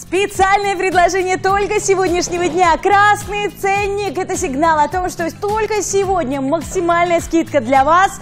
Специальное предложение только сегодняшнего дня. Красный ценник – это сигнал о том, что только сегодня максимальная скидка для вас.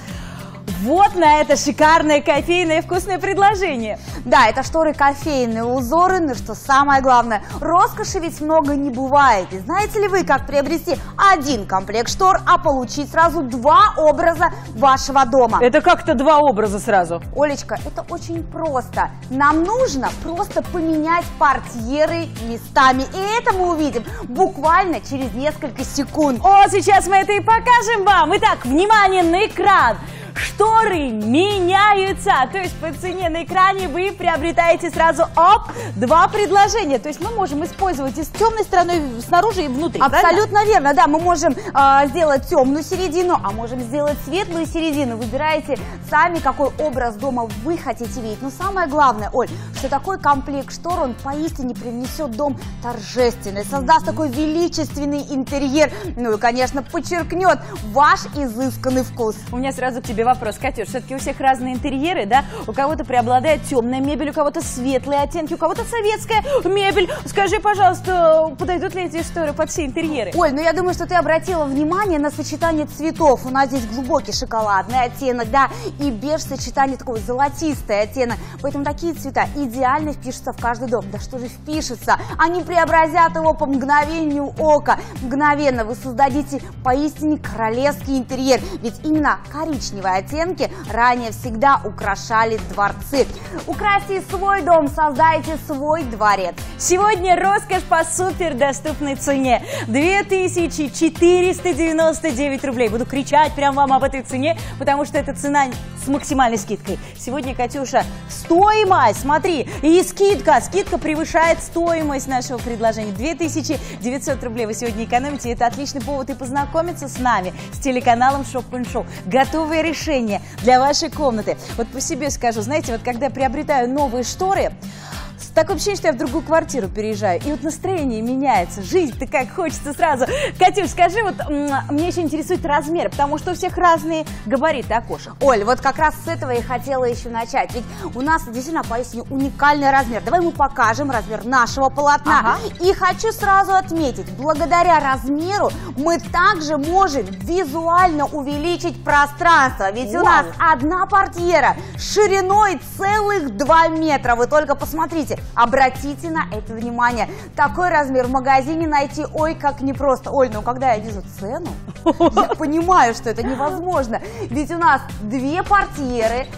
Вот на это шикарное кофейное вкусное предложение. Да, это шторы кофейные, узоры, но что самое главное, роскоши ведь много не бывает. И знаете ли вы, как приобрести один комплект штор, а получить сразу два образа вашего дома? Это как-то два образа сразу? Олечка, это очень просто. Нам нужно просто поменять портьеры местами. И это мы увидим буквально через несколько секунд. О, сейчас мы это и покажем вам. Итак, внимание на экран. Шторы меняются, то есть по цене на экране вы приобретаете сразу два предложения. То есть мы можем использовать и с темной стороной снаружи и внутри. Абсолютно верно, да, мы можем сделать темную середину, а можем сделать светлую середину. Выбираете сами, какой образ дома вы хотите видеть. Но самое главное, Оль, что такой комплект штор, он поистине привнесет дом торжественный, создаст такой величественный интерьер, ну и, конечно, подчеркнет ваш изысканный вкус. У меня сразу к тебе вопрос, Катюш, все-таки у всех разные интерьеры, да? У кого-то преобладает темная мебель, у кого-то светлые оттенки, у кого-то советская мебель. Скажи, пожалуйста, подойдут ли эти шторы под все интерьеры? Оль, ну я думаю, что ты обратила внимание на сочетание цветов. У нас здесь глубокий шоколадный оттенок, да, и беж сочетание такого золотистый оттенок. Поэтому такие цвета идеально впишутся в каждый дом. Да что же впишется? Они преобразят его по мгновению ока. Мгновенно вы создадите поистине королевский интерьер. Ведь именно коричневый оттенки ранее всегда украшали дворцы. Украсьте свой дом, создайте свой дворец. Сегодня роскошь по супердоступной цене. 2499 рублей. Буду кричать прямо вам об этой цене, потому что это цена с максимальной скидкой. Сегодня, Катюша, стоимость, смотри, и скидка. Скидка превышает стоимость нашего предложения. 2900 рублей вы сегодня экономите. Это отличный повод и познакомиться с нами, с телеканалом Shop and Show. Готовые решения для вашей комнаты. Вот по себе скажу, знаете, вот когда приобретаю новые шторы, такое ощущение, что я в другую квартиру переезжаю. И вот настроение меняется, жизнь-то как хочется сразу. Катюш, скажи, вот мне еще интересует размер, потому что у всех разные габариты окошек. Оль, вот как раз с этого я хотела еще начать. Ведь у нас действительно поистине уникальный размер. Давай мы покажем размер нашего полотна. Ага. И хочу сразу отметить, благодаря размеру мы также можем визуально увеличить пространство. Ведь у нас одна портьера шириной целых 2 метра. Вы только посмотрите. Обратите на это внимание. Такой размер в магазине найти, ой, как непросто. Оль, ну когда я вижу цену, я понимаю, что это невозможно. Ведь у нас две портьеры,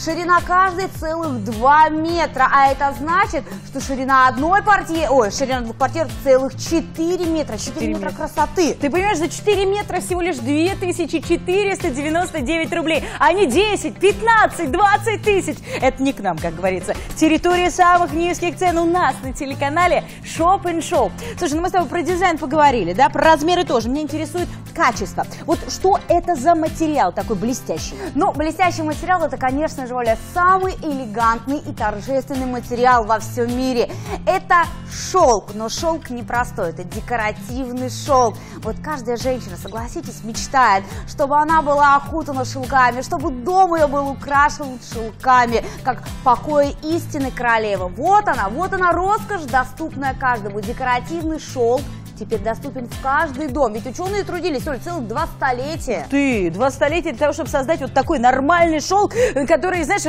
ширина каждой целых 2 метра. А это значит, что ширина одной портьеры, ой, ширина двух портьер целых 4 метра. 4 метра красоты. Ты понимаешь, за 4 метра всего лишь 2499 рублей, а не 10, 15, 20 тысяч. Это не к нам, как говорится. Территория самых низких цен у нас на телеканале Shop and Show. Слушай, ну мы с тобой про дизайн поговорили, да, про размеры тоже. Меня интересует качество. Вот что это за материал такой блестящий? Ну, блестящий материал это, конечно, Оля, самый элегантный и торжественный материал во всем мире. Это шелк, но шелк непростой, это декоративный шелк. Вот каждая женщина, согласитесь, мечтает, чтобы она была окутана шелками, чтобы дом ее был украшен шелками, как покоя истинной королевы. Вот она роскошь, доступная каждому. Декоративный шелк теперь доступен в каждый дом. Ведь ученые трудились, Оль, целых 2 столетия. Ты, 2 столетия для того, чтобы создать вот такой нормальный шелк, который, знаешь,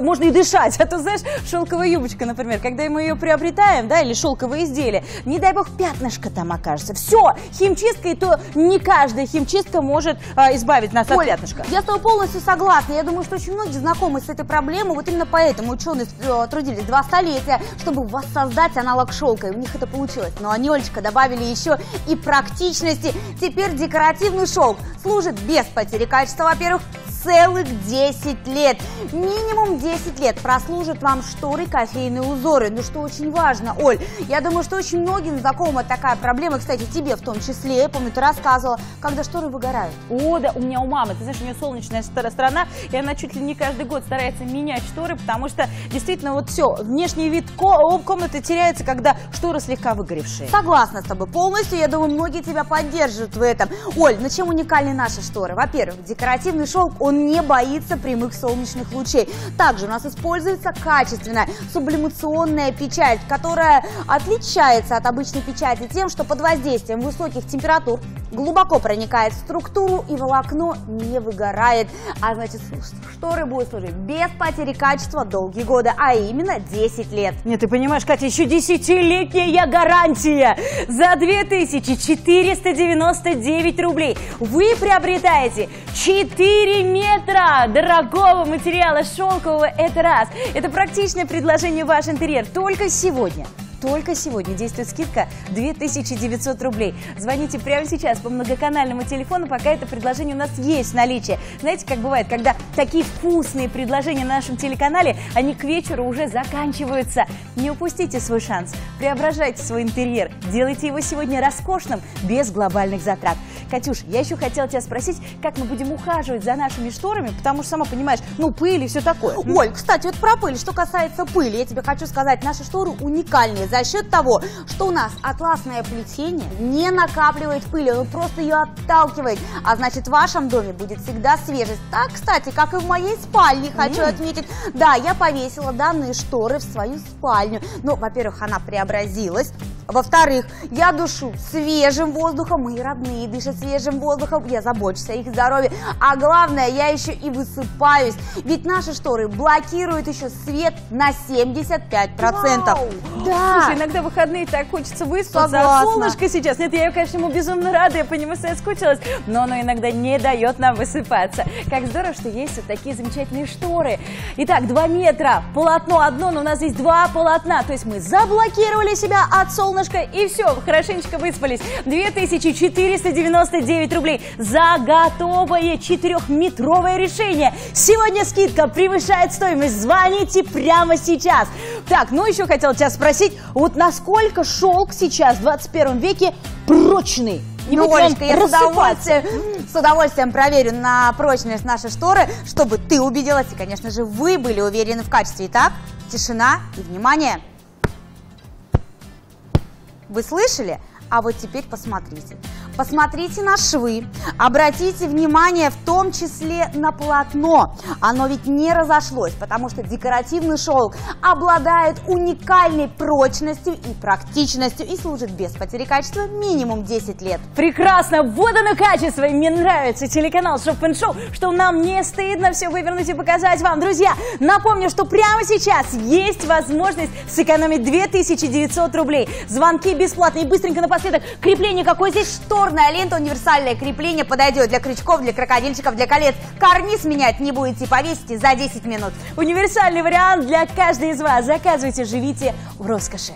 можно и дышать. А то, знаешь, шелковая юбочка, например, когда мы ее приобретаем, да, или шелковые изделия, не дай бог пятнышко там окажется. Все, химчистка, и то не каждая химчистка может избавить нас, Оль, от пятнышка. Я с тобой полностью согласна. Я думаю, что очень многие знакомы с этой проблемой. Вот именно поэтому ученые трудились 2 столетия, чтобы воссоздать аналог шелка. И у них это получилось. Но они, Олечка, добавили еще и практичности. Теперь декоративный шелк служит без потери качества, во-первых, целых 10 лет. Минимум 10 лет прослужат вам шторы, кофейные узоры. Ну, что очень важно, Оль, я думаю, что очень многим знакома такая проблема. Кстати, тебе в том числе, я помню, ты рассказывала, когда шторы выгорают. О, да, у меня у мамы, ты знаешь, у нее солнечная сторона, и она чуть ли не каждый год старается менять шторы, потому что, действительно, вот все, внешний вид комнаты теряется, когда шторы слегка выгоревшие. Согласна с тобой полностью, я думаю, многие тебя поддерживают в этом. Оль, ну чем уникальны наши шторы? Во-первых, декоративный шелк, он Он не боится прямых солнечных лучей. Также у нас используется качественная сублимационная печать, которая отличается от обычной печати тем, что под воздействием высоких температур глубоко проникает в структуру и волокно не выгорает. А значит, шторы будут служить без потери качества долгие годы, а именно 10 лет. Нет, ты понимаешь, Катя, еще 10-летняя гарантия. За 2499 рублей вы приобретаете 4 метра дорогого материала шелкового. Это раз. Это практичное предложение в ваш интерьер только сегодня. Только сегодня действует скидка 2900 рублей. Звоните прямо сейчас по многоканальному телефону, пока это предложение у нас есть в наличии. Знаете, как бывает, когда такие вкусные предложения на нашем телеканале, они к вечеру уже заканчиваются. Не упустите свой шанс. Преображайте свой интерьер. Делайте его сегодня роскошным, без глобальных затрат. Катюш, я еще хотела тебя спросить, как мы будем ухаживать за нашими шторами, потому что, сама понимаешь, ну, пыль и все такое. Оль, кстати, вот про пыль. Что касается пыли, я тебе хочу сказать, наши шторы уникальные за счет того, что у нас атласное плетение не накапливает пыль, оно просто ее отталкивает. А значит, в вашем доме будет всегда свежесть. Так, кстати, как и в моей спальне, хочу отметить. Да, я повесила данные шторы в свою спальню. Ну, во-первых, она преобразилась. Во-вторых, я душу свежим воздухом, мои родные дышат свежим воздухом, я забочусь о их здоровье. А главное, я еще и высыпаюсь, ведь наши шторы блокируют еще свет на 75%. Вау! Да. Слушай, иногда в выходные так хочется выспаться, согласна. А солнышко сейчас, нет, я, конечно, ему безумно рада, я по нему соскучилась, но оно иногда не дает нам высыпаться. Как здорово, что есть вот такие замечательные шторы. Итак, 2 метра, полотно одно, но у нас здесь 2 полотна, то есть мы заблокировали себя от солнышка. И все, хорошенечко выспались. 2499 рублей за готовое 4-метровое решение. Сегодня скидка превышает стоимость. Звоните прямо сейчас. Так, ну еще хотела тебя спросить, вот насколько шелк сейчас в 21 веке прочный? Ну, Олечка, я с удовольствием проверю на прочность наши шторы, чтобы ты убедилась и, конечно же, вы были уверены в качестве. Итак, тишина и внимание. Вы слышали? А вот теперь посмотрите. Посмотрите на швы, обратите внимание в том числе на полотно. Оно ведь не разошлось, потому что декоративный шелк обладает уникальной прочностью и практичностью и служит без потери качества минимум 10 лет. Прекрасно! Вот оно качество! Мне нравится телеканал Shop and Show, что нам не стыдно все вывернуть и показать вам. Друзья, напомню, что прямо сейчас есть возможность сэкономить 2900 рублей. Звонки бесплатные. И быстренько напоследок, крепление какое здесь? Шторная лента, универсальное крепление подойдет для крючков, для крокодильчиков, для колец. Карниз менять не будете, повесите за 10 минут. Универсальный вариант для каждой из вас. Заказывайте, живите в роскоши.